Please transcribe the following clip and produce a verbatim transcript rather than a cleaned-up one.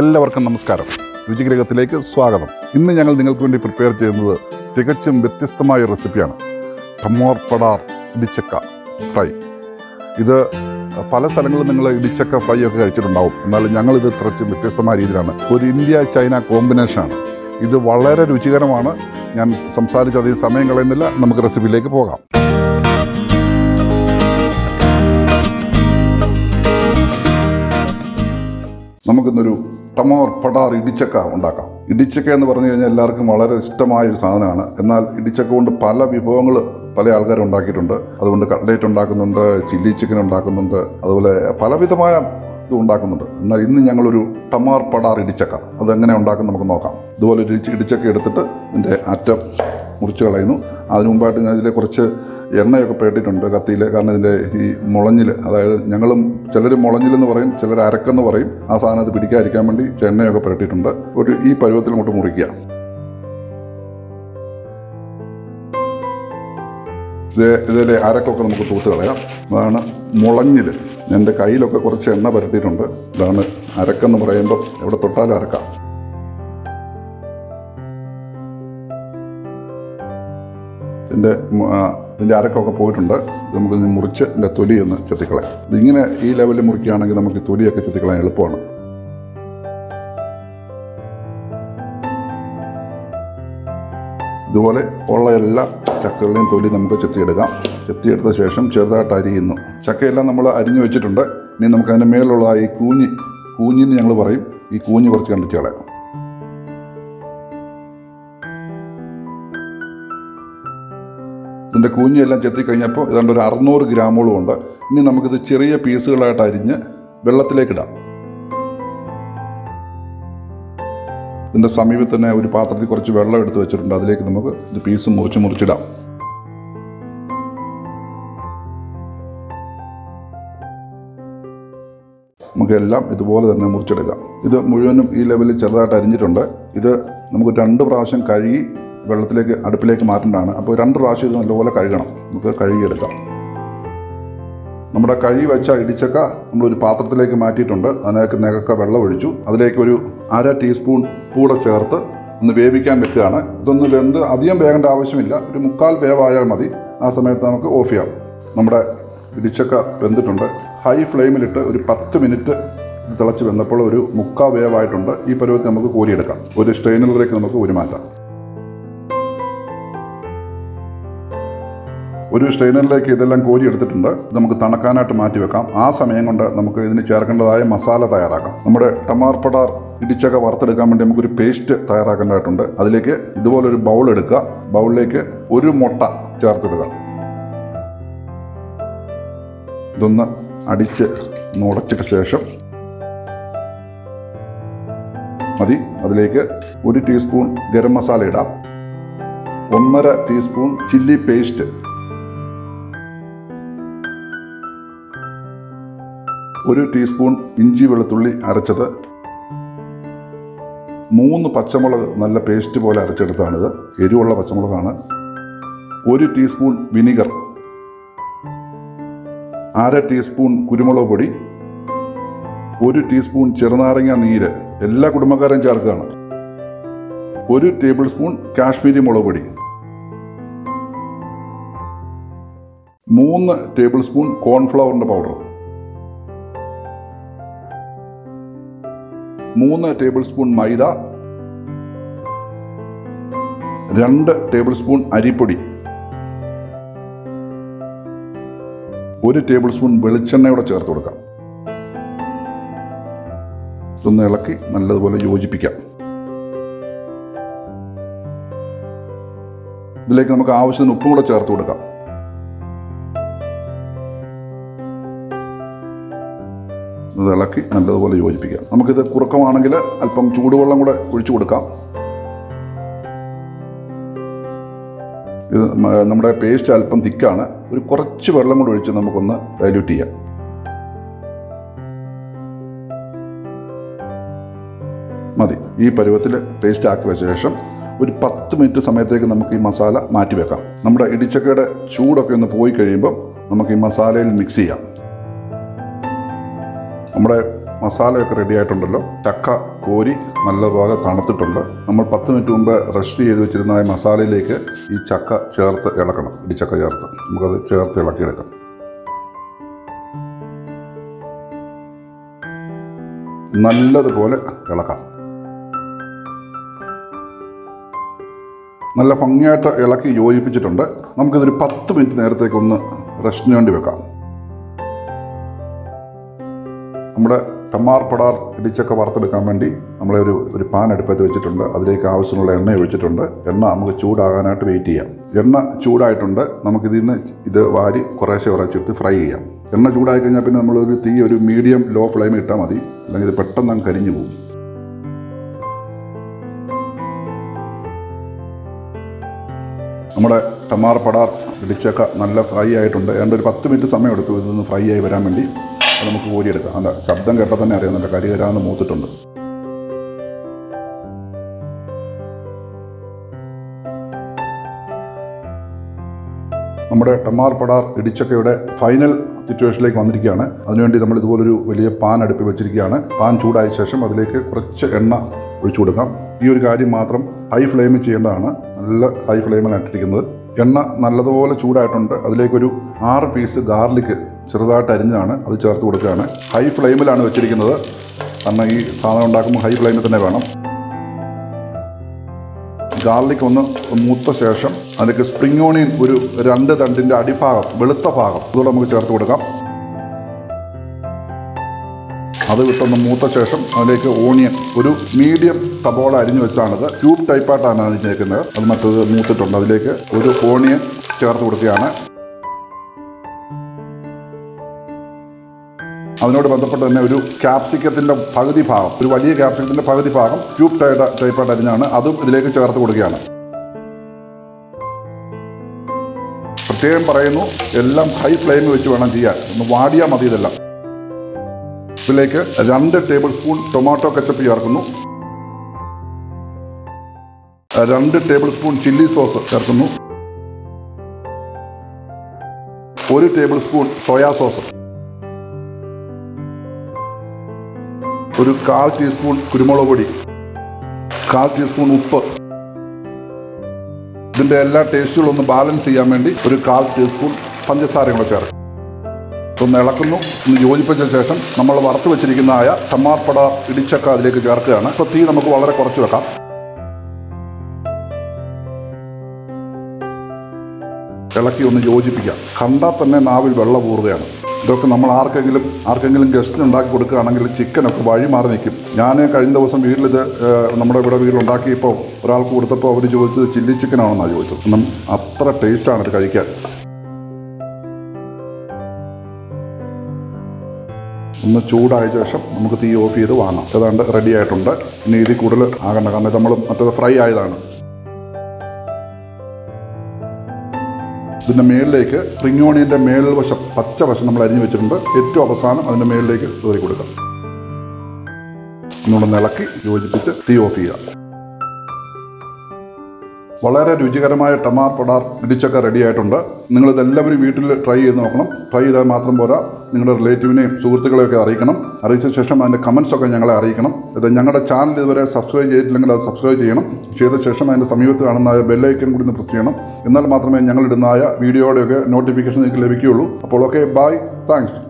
എല്ലാവർക്കും നമസ്കാരം. രുചി ഗൃഹത്തിലേക്ക് സ്വാഗതം. ഇന്ന് ഞങ്ങൾ നിങ്ങൾക്ക് വേണ്ടി പ്രിപ്പയർ ചെയ്യുന്നത് തികച്ചും വ്യത്യസ്തമായ റെസിപ്പിയാണ്. തമാർ പടാർ ഇടിച്ചക്ക ഫ്രൈ. ഇത് പല സ്ഥലങ്ങളിലും നിങ്ങൾ ഇടിച്ചക്ക ഫ്രൈ ഒക്കെ കഴിച്ചിട്ടുണ്ടാവും. എന്നാലും ഞങ്ങളിത് തികച്ചും വ്യത്യസ്തമായ രീതിയിലാണ്. ഒരു ഇന്ത്യ ചൈന കോമ്പിനേഷനാണ്. ഇത് വളരെ രുചികരമാണ്. ഞാൻ സംസാരിച്ചധികം സമയം കളയുന്നില്ല, നമുക്ക് റെസിപ്പിയിലേക്ക് പോകാം. നമുക്കിന്നൊരു തമാർ പടാർ ഇടിച്ചക്ക ഉണ്ടാക്കാം. ഇടിച്ചക്ക എന്ന് പറഞ്ഞു കഴിഞ്ഞാൽ എല്ലാവർക്കും വളരെ ഇഷ്ടമായൊരു സാധനമാണ്. എന്നാൽ ഇടിച്ചക്ക കൊണ്ട് പല വിഭവങ്ങൾ പല ആൾക്കാരും ഉണ്ടാക്കിയിട്ടുണ്ട്. അതുകൊണ്ട് കട്ട്ലേറ്റ് ഉണ്ടാക്കുന്നുണ്ട്, ചില്ലി ചിക്കൻ ഉണ്ടാക്കുന്നുണ്ട്, അതുപോലെ പലവിധമായ ഇത് ഉണ്ടാക്കുന്നുണ്ട്. എന്നാൽ ഇന്ന് ഞങ്ങളൊരു തമാർ പടാർ ഇടിച്ചക്ക അതെങ്ങനെ ഉണ്ടാക്കും നമുക്ക് നോക്കാം. ഇതുപോലെ ഇടിച്ച് ഇടിച്ചക്ക എടുത്തിട്ട് ഇതിൻ്റെ അറ്റം മുറിച്ച് കളയുന്നു. അതിന് മുമ്പായിട്ട് ഞാൻ ഇതിലെ കുറച്ച് എണ്ണയൊക്കെ പേട്ടിട്ടുണ്ട് കത്തിയിൽ. കാരണം ഇതിൻ്റെ ഈ മുളഞ്ഞിൽ, അതായത് ഞങ്ങളും ചിലർ മുളഞ്ഞിലെന്ന് പറയും, ചിലർ അരക്കെന്ന് പറയും. ആ സാധനം അത് പിടിക്കാതിരിക്കാൻ വേണ്ടി എണ്ണയൊക്കെ പേട്ടിട്ടുണ്ട്. ഒരു ഈ പരുവത്തിൽ അങ്ങോട്ട് മുറിക്കുക. ഇത് ഇതിലെ അരക്കൊക്കെ നമുക്ക് തൂത്ത് കളയാം. അതാണ് മുളഞ്ഞിൽ. എൻ്റെ കയ്യിലൊക്കെ കുറച്ച് എണ്ണ പുരട്ടിയിട്ടുണ്ട്. ഇതാണ് അരക്കെന്ന് പറയുമ്പോൾ എവിടെ തൊട്ടാലും അരക്കാം. ഇതിൻ്റെ ഇതിൻ്റെ അരക്കൊക്കെ പോയിട്ടുണ്ട്. നമുക്കിതിന് മുറിച്ച് ഇതിൻ്റെ തൊലിയൊന്ന് ചെത്തിക്കളയാം. ഇതിങ്ങനെ ഈ ലെവലിൽ മുറിക്കുകയാണെങ്കിൽ നമുക്ക് തൊലിയൊക്കെ ചെത്തിക്കളയാൻ എളുപ്പമാണ്. ഇതുപോലെ ഉള്ള എല്ലാ ചക്കകളുടെയും തൊലി നമുക്ക് ചെത്തിയെടുക്കാം. ചെത്തിയെടുത്ത ശേഷം ചെറുതായിട്ട് അരിയുന്നു. ചക്കയെല്ലാം നമ്മൾ അരിഞ്ഞു വെച്ചിട്ടുണ്ട്. ഇനി നമുക്കതിൻ്റെ മേലുള്ള ഈ കൂഞ്ഞി കൂഞ്ഞിന്ന് ഞങ്ങൾ പറയും, ഈ കൂഞ്ഞ് കുറച്ച് കണ്ടിച്ച് കളയാം. ഇതിൻ്റെ കൂഞ്ഞെല്ലാം ചെത്തിക്കഴിഞ്ഞപ്പോൾ ഏതാണ്ട് ഒരു അറുന്നൂറ് ഗ്രാമോളം ഉണ്ട്. ഇനി നമുക്കിത് ചെറിയ പീസുകളായിട്ട് അരിഞ്ഞ് വെള്ളത്തിലേക്കിടാം. ഇതിൻ്റെ സമീപത്ത് തന്നെ ഒരു പാത്രത്തിൽ കുറച്ച് വെള്ളം എടുത്ത് വെച്ചിട്ടുണ്ട്. അതിലേക്ക് നമുക്ക് ഇത് പീസ് മുറിച്ച് മുറിച്ചിടാം. നമുക്കെല്ലാം ഇതുപോലെ തന്നെ മുറിച്ചെടുക്കാം. ഇത് മുഴുവനും ഈ ലെവലിൽ ചെറുതായിട്ട് അരിഞ്ഞിട്ടുണ്ട്. ഇത് നമുക്ക് രണ്ട് പ്രാവശ്യം കഴുകി വെള്ളത്തിലേക്ക് അടുപ്പിലേക്ക് മാറ്റേണ്ടതാണ്. അപ്പോൾ രണ്ട് പ്രാവശ്യം ഇത് നല്ലപോലെ കഴുകണം. നമുക്ക് കഴുകിയെടുക്കാം. നമ്മുടെ കഴുകി വെച്ച ഇടിച്ചക്ക നമ്മളൊരു പാത്രത്തിലേക്ക് മാറ്റിയിട്ടുണ്ട്. അതിനകത്ത് നികക്ക വെള്ളം ഒഴിച്ചു. അതിലേക്ക് ഒരു അര ടീസ്പൂൺ കൂടെ ചേർത്ത് ഒന്ന് വേവിക്കാൻ വെക്കുകയാണ്. ഇതൊന്ന് വെന്ത് അധികം വേകേണ്ട ആവശ്യമില്ല. ഒരു മുക്കാൽ വേവായാൽ മതി. ആ സമയത്ത് നമുക്ക് ഓഫ് ചെയ്യാം. നമ്മുടെ ഇടിച്ചക്ക വെന്തിട്ടുണ്ട്. ഹൈ ഫ്ലെയിമിലിട്ട് ഒരു പത്ത് മിനിറ്റ് തിളച്ച് വെന്തപ്പോൾ ഒരു മുക്കാ വേവായിട്ടുണ്ട്. ഈ പരുവത്തിൽ നമുക്ക് കോരിയെടുക്കാം. ഒരു സ്ട്രെയിനറിലേക്ക് നമുക്ക് കോരി മാറ്റാം. ഒരു സ്ട്രെയിനറിലേക്ക് ഇതെല്ലാം കോരി എടുത്തിട്ടുണ്ട്. നമുക്ക് തണുക്കാനായിട്ട് മാറ്റി വെക്കാം. ആ സമയം കൊണ്ട് നമുക്ക് ഇതിന് ചേർക്കേണ്ടതായ മസാല തയ്യാറാക്കാം. നമ്മുടെ തമാർ പടാർ ഇടിച്ചക്ക വറുത്തെടുക്കാൻ വേണ്ടി നമുക്കൊരു പേസ്റ്റ് തയ്യാറാക്കേണ്ടതായിട്ടുണ്ട്. അതിലേക്ക് ഇതുപോലൊരു ബൗൾ എടുക്കുക. ബൗളിലേക്ക് ഒരു മുട്ട ചേർത്തിടുക. ഇതൊന്ന് അടിച്ച് നുടച്ചിട്ട ശേഷം മതി. അതിലേക്ക് ഒരു ടീസ്പൂൺ ഗരം മസാല ഇടാം. ഒന്നര ടീസ്പൂൺ ചില്ലി പേസ്റ്റ്, ഒരു ടീസ്പൂൺ ഇഞ്ചി വെളുത്തുള്ളി അരച്ചത്, മൂന്ന് പച്ചമുളക് നല്ല പേസ്റ്റ് പോലെ അരച്ചെടുത്താണിത്, എരിവുള്ള പച്ചമുളകാണ്, ഒരു ടീസ്പൂൺ വിനിഗർ, അര ടീസ്പൂൺ കുരുമുളക് പൊടി, ഒരു ടീസ്പൂൺ ചെറുനാരങ്ങ നീര്, എല്ലാ കുടുംബക്കാരും ചേർക്കുകയാണ്, ഒരു ടേബിൾ സ്പൂൺ കാശ്മീരി മുളക് പൊടി, മൂന്ന് ടേബിൾ സ്പൂൺ കോൺഫ്ലവറിൻ്റെ പൗഡർ, മൂന്ന് ടേബിൾ സ്പൂൺ മൈദ, രണ്ട് ടേബിൾ സ്പൂൺ അരിപ്പൊടി, ഒരു ടേബിൾ സ്പൂൺ വെളിച്ചെണ്ണയോടെ ചേർത്ത് കൊടുക്കാം. ഇതൊന്ന് ഇളക്കി നല്ലതുപോലെ യോജിപ്പിക്കാം. ഇതിലേക്ക് നമുക്ക് ആവശ്യത്തിന് ഉപ്പും കൂടെ ചേർത്ത് കൊടുക്കാം. ഇത് ഇളക്കി നല്ലതുപോലെ യോജിപ്പിക്കാം. നമുക്കിത് കുറുക്കമാണെങ്കിൽ അല്പം ചൂടുവെള്ളം കൂടെ ഒഴിച്ചു കൊടുക്കാം. ഇത് നമ്മുടെ പേസ്റ്റ് അല്പം തിക്കാണ്. ഒരു കുറച്ച് വെള്ളം കൂടെ ഒഴിച്ച് നമുക്കൊന്ന് ഡൈല്യൂട്ട് ചെയ്യാം. മതി. ഈ പരുവത്തിൽ പേസ്റ്റ് ആക്കി വെച്ച ശേഷം ഒരു പത്ത് മിനിറ്റ് സമയത്തേക്ക് നമുക്ക് ഈ മസാല മാറ്റി വെക്കാം. നമ്മുടെ ഇടിച്ചക്കയുടെ ചൂടൊക്കെ ഒന്ന് പോയി കഴിയുമ്പോൾ നമുക്ക് ഈ മസാലയിൽ മിക്സ് ചെയ്യാം. നമ്മുടെ masala ready aayittunnallo chakka kori nalla pole thanuthittundu nammal ten minute mumbe rest cheyidu vechirunnaa masala ilekku ee chakka cherthu ilakkanam idichakka cherthu namukku adu cherthu ilakki edukam nalladu pole ilakkam nalla pangiyata ilakki yojipichittundu namukku idu ten minute nerathekku onnu rest neyandi vekkam Tamar Padar Idichakka Varthedukandi, Nammal oru pan edupathu vechittundu, athilekku aavasyamulla enna oyichittundu, enna namukku choodaganayittu wait cheyyam. Enna choodayittundu, namukku idinnu idu vaari korese korese eduthu fry cheyyam. Enna choodayi kanjal pinne nammal oru thee oru medium low flame il itta mathi, allengil idu pettannu angu karinju povum. Nammude Tamar Padar Idichakka nalla fry aayittundu, enna oru ten minute samayam eduthu idonnu fry aayi varan vendi. I'm going to go to the other side. I'm going to go to the other side. നമ്മുടെ ടമാർ പടാർ ഇടിച്ചക്കയുടെ final സിറ്റുവേഷനിലേക്ക് വന്നിരിക്കുകയാണ്. അതിനുവേണ്ടി നമ്മൾ ഇതുപോലെ ഒരു വലിയ pan അടുപ്പി വെച്ചിരിക്കുകയാണ്. Pan ചൂടായ ശേഷം അതിലേക്ക് കുറച്ച് എണ്ണ ഒഴിച്ചു കൊടുക്കാം. ഈ ഒരു കാര്യം മാത്രം ഹൈ ഫ്ലെയിമിൽ ചെയ്യേണ്ടതാണ്. നല്ല ഹൈ ഫ്ലെയിമിലാണ് ഇട്ടിരിക്കുന്നത്. എണ്ണ നല്ലതുപോലെ ചൂടായിട്ടുണ്ട്. അതിലേക്ക് ഒരു six പീസ് ഗാർലിക് ചെറുതായിട്ട് അരിഞ്ഞതാണ് അത് ചേർത്ത് കൊടുക്കുകയാണ്. ഹൈ ഫ്ലെയിമിലാണ് വെച്ചിരിക്കുന്നത്. കാരണം ഈ സാധനം ഉണ്ടാക്കുമ്പോൾ ഹൈ ഫ്ലെയിമിൽ തന്നെ വേണം. Garlic on the Mutta Session and like a spring on in Randa than the Adipa, Velata Park, Dolamucha to the other with on the Mutta Session and like a onion, Uru medium tabola in which another cube type at another taken there, and matter the Mutta to the lake, Uru onion, Charthoda. I know about the capsicum in the Pagadi Park, Privadi capsicum in the Pagadi Park, Cube Type of Adinana, other the Lake Charthoda. Same Parano, a lump high flame which you want to hear, Vadia Madilla. Filake, a hundred tablespoon tomato ketchup yarkuno, a hundred tablespoon chili sauce yarkuno, one tablespoon soya sauce. ഒരു കാൽ teaspoon കുരുമുളക് പൊടി കാൽ teaspoon ഉപ്പ് ഇതിന്റെ എല്ലാ ടേസ്റ്റുകളും ഒന്ന് balance ചെയ്യാൻ വേണ്ടി ഒരു കാൽ ടീസ്പൂൺ പഞ്ചസാര കൂടി ചേർക്കുക ഒന്ന് ഇളക്കുന്നു ഒന്ന് യോജിപ്പിച്ച ശേഷം നമ്മൾ വറുത്ത് വെച്ചിരിക്കുന്ന ആയ തമാർ പടാർ ഇടിച്ചക്ക അതിലേക്ക് ചേർക്കുകയാണ് അപ്പോൾ തീ നമുക്ക് വളരെ കുറച്ച് വെക്കാം ഇളക്കി ഒന്ന് യോജിപ്പിക്കാം കണ്ടാൽ തന്നെ നാവിൽ വെള്ളം ഊറുകയാണ് ഇതൊക്കെ നമ്മൾ ആർക്കെങ്കിലും ആർക്കെങ്കിലും ഗസ്റ്റ് ഉണ്ടാക്കി കൊടുക്കുകയാണെങ്കിൽ ചിക്കനൊക്കെ വഴി മാറി നിൽക്കും ഞാൻ കഴിഞ്ഞ ദിവസം വീട്ടിലിത് നമ്മുടെ ഇവിടെ വീട്ടിലുണ്ടാക്കിയപ്പോൾ ഒരാൾക്ക് കൊടുത്തപ്പോൾ അവർ ചോദിച്ചത് ചില്ലി ചിക്കനാണെന്നാണ് ചോദിച്ചത് കാരണം അത്ര ടേസ്റ്റാണ് ഇത് കഴിക്കാൻ ഒന്ന് ചൂടായ ശേഷം നമുക്ക് തീ ഓഫ് ചെയ്ത് വാങ്ങാം ഏതാണ്ട് റെഡി ആയിട്ടുണ്ട് ഇനി ഇത് കൂടുതൽ ആകണ്ട കാരണം നമ്മൾ മറ്റേത് ഫ്രൈ ആയതാണ് ഇതിന്റെ മേളിലേക്ക് സ്പ്രിംഗ് ഓണിയന്റെ മേൽവശം പച്ചവശം നമ്മൾ അരിഞ്ഞു വെച്ചിട്ടുണ്ട് ഏറ്റവും അവസാനം അതിന്റെ മേളിലേക്ക് തൂറി കൊടുക്കാം ഒന്നുകൂടെ ഇളക്കി യോജിപ്പിച്ച് തീ ഓഫ് ചെയ്യാം വളരെ രുചികരമായ ടമാർ പടാർ ഇടിച്ചക്ക റെഡി ആയിട്ടുണ്ട് നിങ്ങൾ ഇതെല്ലാവരും വീട്ടിൽ ട്രൈ ചെയ്ത് നോക്കണം ട്രൈ ചെയ്താൽ മാത്രം പോരാ നിങ്ങളുടെ റിലേറ്റീവിനെയും സുഹൃത്തുക്കളെയൊക്കെ അറിയിക്കണം അറിയിച്ച ശേഷം അതിന്റെ കമന്റ്സ് ഒക്കെ ഞങ്ങളെ അറിയിക്കണം ഇത് ഞങ്ങളുടെ ചാനൽ ഇതുവരെ സബ്സ്ക്രൈബ് ചെയ്തിട്ടില്ലെങ്കിൽ അത് സബ്സ്ക്രൈബ് ചെയ്യണം ചെയ്ത ശേഷം അതിൻ്റെ സമീപത്ത് കാണുന്ന ബെൽ ഐക്കൺ കൂടി ഒന്ന് പ്രസ് ചെയ്യണം എന്നാൽ മാത്രമേ ഞങ്ങൾ ഇടുന്ന വീഡിയോയുടെയൊക്കെ നോട്ടിഫിക്കേഷൻ നിങ്ങൾക്ക് ലഭിക്കുകയുള്ളൂ അപ്പോൾ ഓക്കെ ബൈ താങ്ക്സ്